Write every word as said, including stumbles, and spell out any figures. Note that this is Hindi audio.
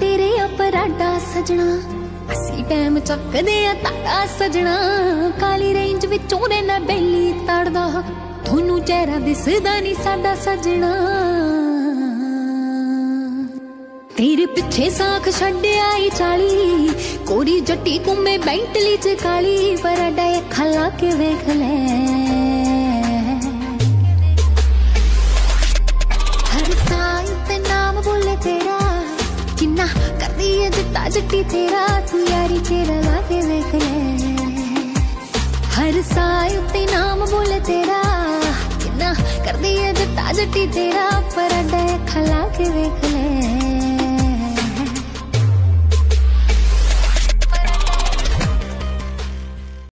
तेरे अपराधा सजना असी टैम चकदे आ ताड़ा सजना काली रेंज विचों ना बेली तड़दा थोनू चेहरा दिसदा नहीं साडा सजना। तेरे पिछे साख छड्डे आई चाली कोरी जट्टी घूमे बैंटली च काली पर अडे खला के वेख ले हर साल ते नाम बोले तेरा किन्ना कर दी है जिता जट्टी तेरा तू यारी तेरा लाके देख ले हर साल ते नाम बोले तेरा किन्ना कर दी है जिता जट्टी तेरा पर अड्डा खला के देख